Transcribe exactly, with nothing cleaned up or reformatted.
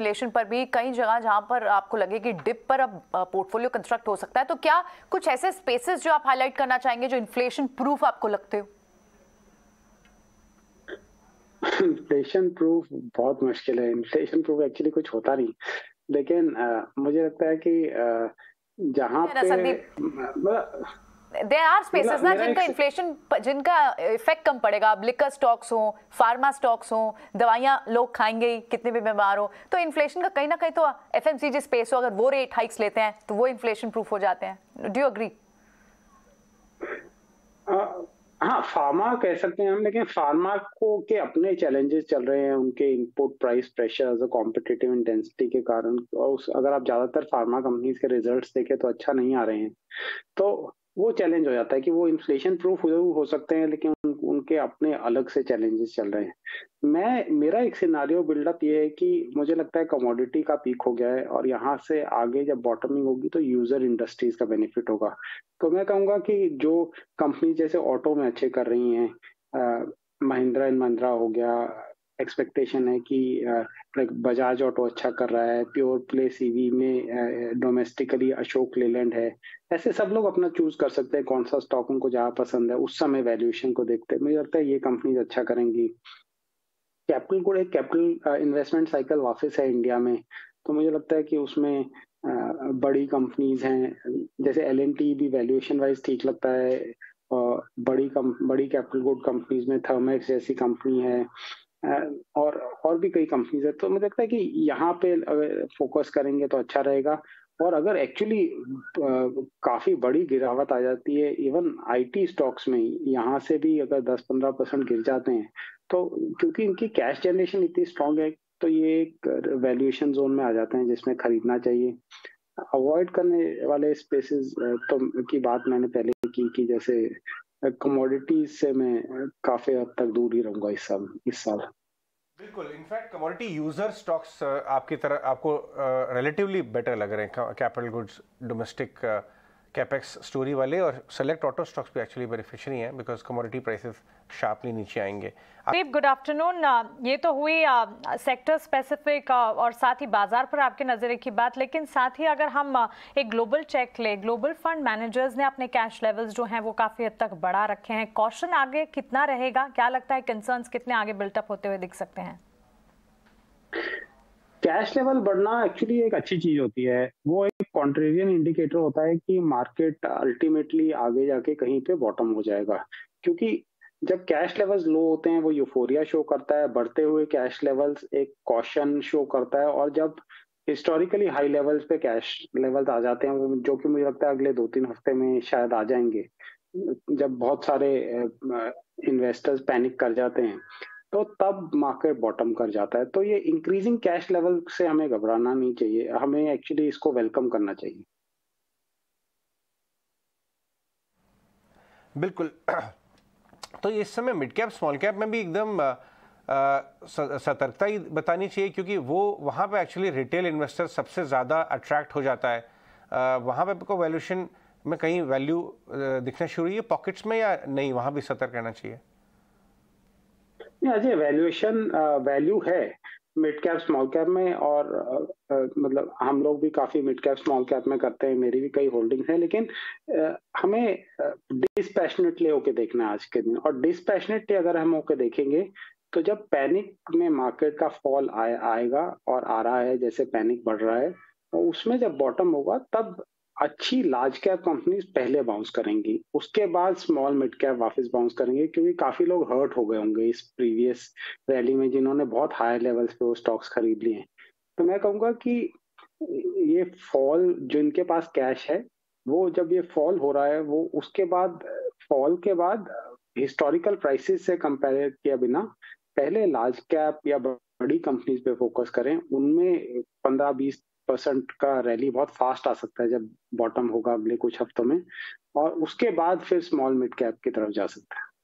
Relation पर भी कई जगह जहां पर आपको लगे कि डिप पर अब पोर्टफोलियो कंस्ट्रक्ट हो सकता है, तो क्या कुछ ऐसे स्पेसेस जो आप हाईलाइट करना चाहेंगे जो इन्फ्लेशन प्रूफ आपको लगते हो? इन्फ्लेशन प्रूफ बहुत मुश्किल है, इन्फ्लेशन प्रूफ एक्चुअली कुछ होता नहीं, लेकिन आ, मुझे लगता है कि आ, जहां पे There are spaces ना जिनका इन्फ्लेशन जिनका इफेक्ट कम पड़ेगा, अब लिकर स्टॉक्स हो, फार्मा स्टॉक्स हो, दवाइयाँ लोग खाएंगे ही कितने भी बीमार हो, तो इन्फ्लेशन का कहीं ना कहीं तो एफएमसीजी स्पेस हो, अगर वो रेट हाइक्स लेते हैं तो वो इन्फ्लेशन प्रूफ हो जाते हैं। Do you agree? हाँ, फार्मा कह सकते हैं हम, लेकिन फार्मा को के अपने चैलेंजेस चल रहे हैं, उनके इनपुट प्राइस प्रेशर्स और कॉम्पिटिटिव इंटेंसिटी के कारण, और अगर आप ज्यादातर फार्मा कंपनीज के रिजल्ट देखें तो अच्छा नहीं आ रहे हैं, तो वो चैलेंज हो जाता है कि वो इन्फ्लेशन प्रूफ हो सकते हैं, लेकिन उन, उनके अपने अलग से चैलेंजेस चल रहे हैं। मैं मेरा एक सिनारियो बिल्डअप ये है कि मुझे लगता है कमोडिटी का पीक हो गया है, और यहाँ से आगे जब बॉटमिंग होगी तो यूजर इंडस्ट्रीज का बेनिफिट होगा। तो मैं कहूँगा कि जो कंपनी जैसे ऑटो में अच्छे कर रही हैं, महिंद्रा एंड महिंद्रा हो गया, एक्सपेक्टेशन है कि लाइक बजाज ऑटो अच्छा कर रहा है, प्योर प्ले सीवी में डोमेस्टिकली अशोक लेलैंड है, ऐसे सब लोग अपना चूज कर सकते हैं कौन सा स्टॉक उनको ज़्यादा पसंद है उस समय वैल्यूएशन को देखते हैं। मुझे लगता है ये कंपनीज अच्छा करेंगी। कैपिटल गुड, एक कैपिटल इन्वेस्टमेंट साइकिल वापस है इंडिया में, तो मुझे लगता है कि उसमें बड़ी कंपनीज हैं जैसे एल एंड टी भी वैल्यूएशन वाइज ठीक लगता है, और बड़ी कम बड़ी कैपिटल गुड कंपनीज में थर्मैक्स जैसी कंपनी है, और और भी कई कंपनीज है, तो मुझे लगता है कि यहाँ पे फोकस करेंगे तो अच्छा रहेगा। और अगर एक्चुअली काफ़ी बड़ी गिरावट आ जाती है इवन आईटी स्टॉक्स में, यहाँ से भी अगर दस पंद्रह परसेंट गिर जाते हैं, तो क्योंकि इनकी कैश जनरेशन इतनी स्ट्रांग है तो ये एक वैल्यूएशन जोन में आ जाते हैं जिसमें खरीदना चाहिए। अवॉइड करने वाले स्पेसेस तो की बात मैंने पहले की कि जैसे कमोडिटीज से मैं काफी हद तक दूर ही रहूंगा इस साल इस साल बिल्कुल। इनफैक्ट कमोडिटी यूजर स्टॉक्स आपकी तरह आपको रिलेटिवली बेटर लग रहे हैं, capital goods, domestic capex story वाले, और सेलेक्ट ऑटो स्टॉक्स भी एक्चुअली बेनिफिशियरी हैं बिकॉज कमोडिटी प्राइसेस शार्पली नीचे आएंगे। Good afternoon. ये तो हुई सेक्टर स्पेसिफिक और साथ ही बाजार पर आपके नज़रिए की बात, लेकिन साथ ही अगर हम एक ग्लोबल चेक ले, ग्लोबल फंड मैनेजर्स ने अपने कैश लेवल्स जो हैं वो काफ़ी हद तक बढ़ा रखे हैं, कॉशन आगे कितना रहेगा, क्या लगता है कंसर्न्स कितने आगे बिल्टअप होते हुए दिख सकते हैं? कैश लेवल बढ़ना एक्चुअली एक अच्छी चीज होती है, वो एक कॉन्ट्रेरियन इंडिकेटर होता है कि मार्केट अल्टीमेटली आगे जाके कहीं पे बॉटम हो जाएगा, क्योंकि जब कैश लेवल्स लो होते हैं वो यूफोरिया शो करता है, बढ़ते हुए कैश लेवल्स एक कॉशन शो करता है, और जब हिस्टोरिकली हाई लेवल्स पे कैश लेवल्स आ जाते हैं, जो कि मुझे लगता है अगले दो तीन हफ्ते में शायद आ जाएंगे जब बहुत सारे इन्वेस्टर्स पैनिक कर जाते हैं, तो तब मार्केट बॉटम कर जाता है। तो ये इंक्रीजिंग कैश लेवल से हमें घबराना नहीं चाहिए, हमें एक्चुअली इसको वेलकम करना चाहिए। बिल्कुल, तो इस समय मिड कैप स्मॉल कैप में भी एकदम सतर्कता ही बतानी चाहिए, क्योंकि वो वहाँ पे एक्चुअली रिटेल इन्वेस्टर सबसे ज़्यादा अट्रैक्ट हो जाता है, आ, वहाँ पे को वैल्यूएशन में कहीं वैल्यू दिखना शुरू हुई है पॉकेट्स में या नहीं, वहाँ भी सतर्क रहना चाहिए। अजय, वैल्यूएशन वैल्यू है मिड कैप स्मॉल कैप में, और uh, मतलब हम लोग भी काफ़ी मिड कैप स्मॉल कैप में करते हैं, मेरी भी कई होल्डिंग्स हैं, लेकिन uh, हमें डिस्पैशनेटली uh, होके देखना है आज के दिन, और डिस्पैशनेटली अगर हम होके देखेंगे तो जब पैनिक में मार्केट का फॉल आए, आएगा और आ रहा है जैसे पैनिक बढ़ रहा है, और उसमें जब बॉटम होगा तब अच्छी लार्ज कैप कंपनीज पहले बाउंस करेंगी, उसके बाद स्मॉल मिड कैप वापस बाउंस करेंगे, क्योंकि काफी लोग हर्ट हो गए होंगे इस प्रीवियस रैली में जिन्होंने बहुत हाई लेवल्स पे वो स्टॉक्स खरीद लिए हैं। तो मैं कहूँगा कि ये फॉल जिनके पास कैश है वो जब ये फॉल हो रहा है वो उसके बाद फॉल के बाद हिस्टोरिकल प्राइसेस से कंपेयर किया बिना पहले लार्ज कैप या बड़ी कंपनीज पे फोकस करें, उनमें पंद्रह बीस परसेंट का रैली बहुत फास्ट आ सकता है जब बॉटम होगा अगले कुछ हफ्तों में, और उसके बाद फिर स्मॉल मिड कैप की तरफ जा सकता है।